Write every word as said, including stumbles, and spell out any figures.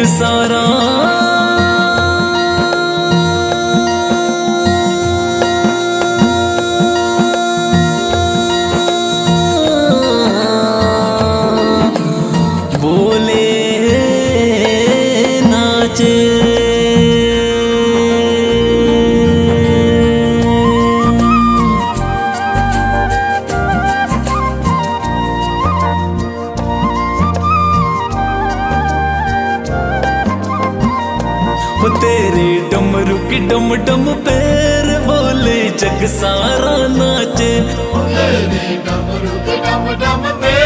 फिर सारा तेरे डमरू की डम डम पैर बोले जग सारा नाचे। तेरे डमरू की डम डम पैर